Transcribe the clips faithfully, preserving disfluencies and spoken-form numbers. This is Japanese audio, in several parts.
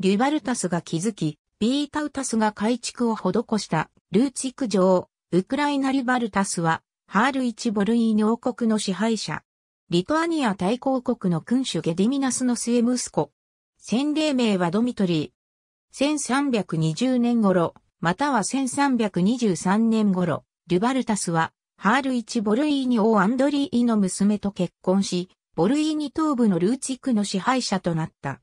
リュバルタスが築き、ビータウタスが改築を施したルーツク城、ウクライナリュバルタスは、ハールいちボルイーニ王国の支配者。リトアニア大公国の君主ゲディミナスの末息子。洗礼名はドミトリー。せんさんびゃくにじゅうねん頃、またはせんさんびゃくにじゅうさんねん頃、リュバルタスは、ハールいちボルイーニ王アンドリーの娘と結婚し、ボルイーニ東部のルーツクの支配者となった。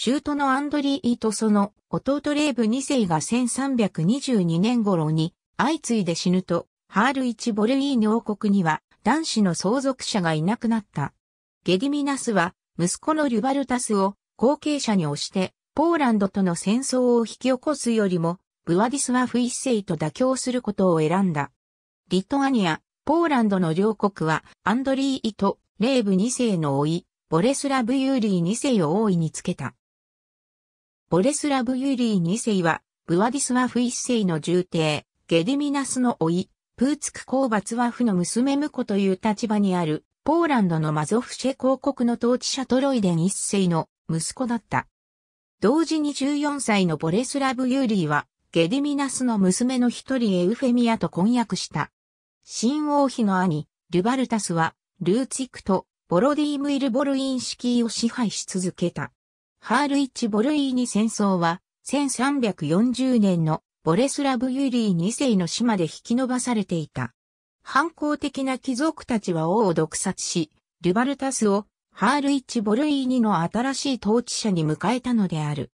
舅のアンドリーとその弟レーブに世がせんさんびゃくにじゅうにねん頃に相次いで死ぬと、ハールいちボルイーニ王国には男子の相続者がいなくなった。ゲディミナスは息子のリュバルタスを後継者に推して、ポーランドとの戦争を引き起こすよりも、ブワディスワフいっ世と妥協することを選んだ。リトアニア、ポーランドの両国は、アンドリーとレーブに世の甥、ボレスラブ・ユーリーに世を王位につけた。ボレスラブ・ユーリーに世は、ブワディスワフいっ世の従弟、ゲディミナスの甥、プーツク・コーバツワフの娘婿という立場にある、ポーランドのマゾフシェ公国の統治者トロイデンいっ世の息子だった。同時にじゅうよんさいのボレスラブ・ユーリーは、ゲディミナスの娘の一人エウフェミアと婚約した。新王妃の兄、リュバルタスは、ルーツクとボロディムイル・ボルイーンシキーを支配し続けた。ハールいちボルイーニ戦争は、せんさんびゃくよんじゅうねんのボレスラブ・ユーリーに世の死まで引き延ばされていた。反抗的な貴族たちは王を毒殺し、リュバルタスをハールいちボルイーニの新しい統治者に迎えたのである。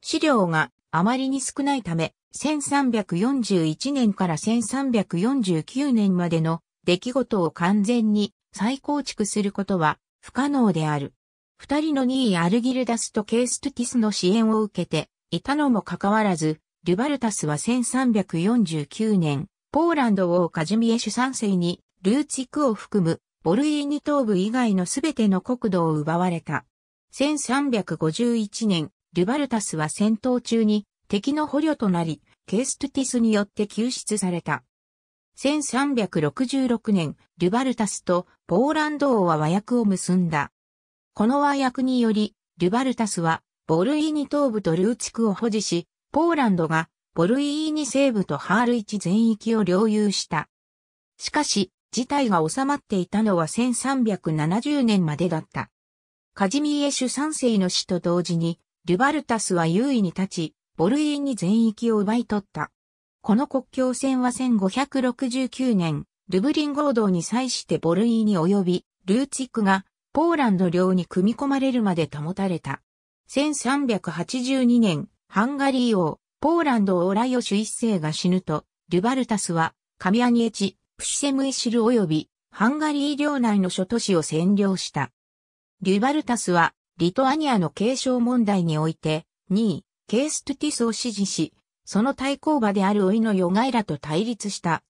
資料があまりに少ないため、せんさんびゃくよんじゅういちねんからせんさんびゃくよんじゅうきゅうねんまでの出来事を完全に再構築することは不可能である。二人のニー・アルギルダスとケーストゥティスの支援を受けていたのもかかわらず、リュバルタスはせんさんびゃくよんじゅうきゅうねん、ポーランド王カジミエシュさん世にルーツクを含むボルイーニ東部以外のすべての国土を奪われた。せんさんびゃくごじゅういちねん、リュバルタスは戦闘中に敵の捕虜となり、ケーストゥティスによって救出された。せんさんびゃくろくじゅうろくねん、リュバルタスとポーランド王は和約を結んだ。この和約により、リュバルタスはボルイーニ東部とルーツクを保持し、ポーランドがボルイーニ西部とハールいち全域を領有した。しかし、事態が収まっていたのはせんさんびゃくななじゅうねんまでだった。カジミエシュさん世の死と同時に、リュバルタスは優位に立ち、ボルイーニ全域を奪い取った。この国境線はせんごひゃくろくじゅうきゅうねん、ルブリン合同に際してボルイーニ及びルーツクがポーランド領に組み込まれるまで保たれた。せんさんびゃくはちじゅうにねん、ハンガリー王、ポーランド王ラヨシュいっ世が死ぬと、リュバルタスはカミアニエチ、プシセムイシル及びハンガリー領内の諸都市を占領した。リュバルタスはリトアニアの継承問題において、にい、ケーストゥティスを支持し、その対抗馬である甥のヨガイラと対立した。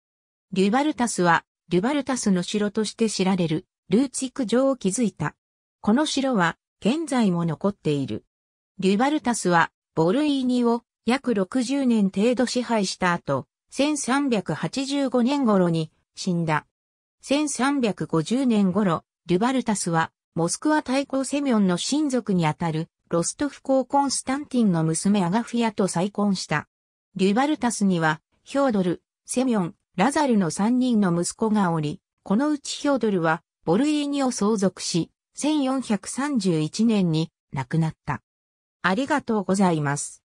リュバルタスは、リュバルタスの城として知られる、ルーツク城を築いた。この城は、現在も残っている。リュバルタスは、ボルイーニを約ろくじゅうねん程度支配した後、せんさんびゃくはちじゅうごねん頃に死んだ。せんさんびゃくごじゅうねん頃、リュバルタスは、モスクワ大公セミョンの親族にあたる、ロストフ公コンスタンティンの娘アガフィアと再婚した。リュバルタスには、ヒョードル、セミョン、ラザルのさんにんの息子がおり、このうちヒョードルは、ボルイーニを相続し、せんよんひゃくさんじゅういちねんに亡くなった。ありがとうございます。